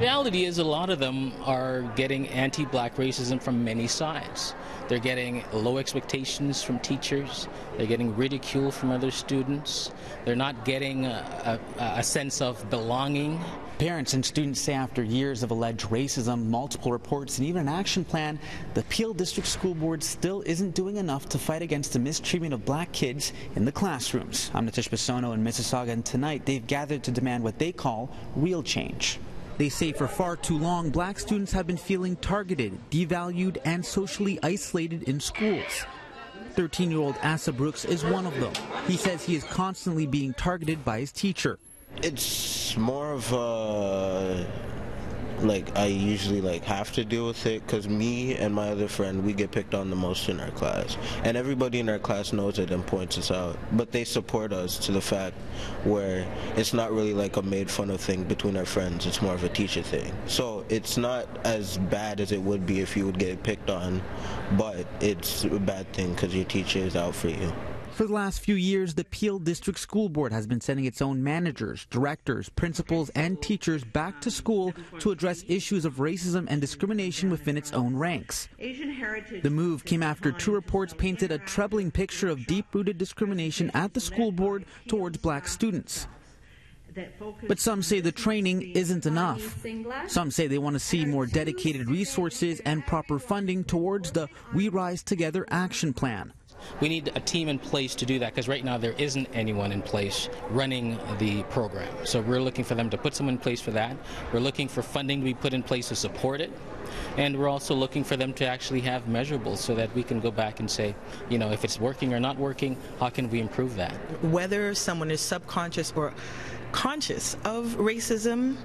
reality is a lot of them are getting anti-black racism from many sides. They're getting low expectations from teachers. They're getting ridicule from other students. They're not getting a sense of belonging. Parents and students say after years of alleged racism, multiple reports, and even an action plan, the Peel District School Board still isn't doing enough to fight against the mistreatment of black kids in the classrooms. I'm Nitish Bissonauth in Mississauga, and tonight they've gathered to demand what they call real change. They say for far too long, black students have been feeling targeted, devalued, and socially isolated in schools. 13-year-old Asa Brooks is one of them. He says he is constantly being targeted by his teacher. It's more of like I usually have to deal with it because me and my other friend, we get picked on the most in our class, and everybody in our class knows it and points us out, but they support us to the fact where it's not really like a made fun of thing between our friends. It's more of a teacher thing, so it's not as bad as it would be if you would get picked on, but it's a bad thing because your teacher is out for you. For the last few years, the Peel District School Board has been sending its own managers, directors, principals, and teachers back to school to address issues of racism and discrimination within its own ranks. The move came after two reports painted a troubling picture of deep-rooted discrimination at the school board towards black students. But some say the training isn't enough. Some say they want to see more dedicated resources and proper funding towards the We Rise Together Action Plan. We need a team in place to do that, because right now there isn't anyone in place running the program. So we're looking for them to put someone in place for that. We're looking for funding to be put in place to support it. And we're also looking for them to actually have measurables so that we can go back and say, you know, if it's working or not working, how can we improve that? Whether someone is subconscious or conscious of racism,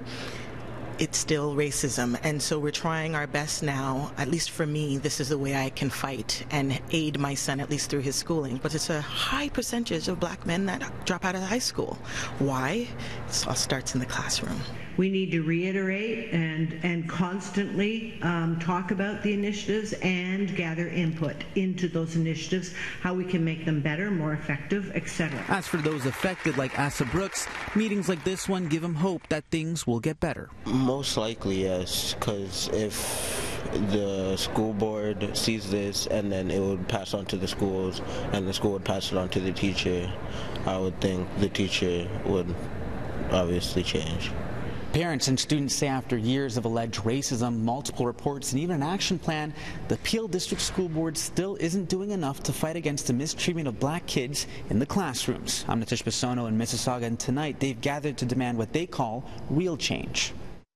it's still racism, and so we're trying our best now. At least for me, this is the way I can fight and aid my son, at least through his schooling. But it's a high percentage of black men that drop out of high school. Why? It all starts in the classroom. We need to reiterate and constantly talk about the initiatives and gather input into those initiatives, how we can make them better, more effective, etc. As for those affected, like Asa Brooks, meetings like this one give them hope that things will get better. Most likely, yes, because if the school board sees this, and then it would pass on to the schools, and the school would pass it on to the teacher, I would think the teacher would obviously change. Parents and students say after years of alleged racism, multiple reports, and even an action plan, the Peel District School Board still isn't doing enough to fight against the mistreatment of black kids in the classrooms. I'm Nitish Bissonauth in Mississauga, and tonight they've gathered to demand what they call real change.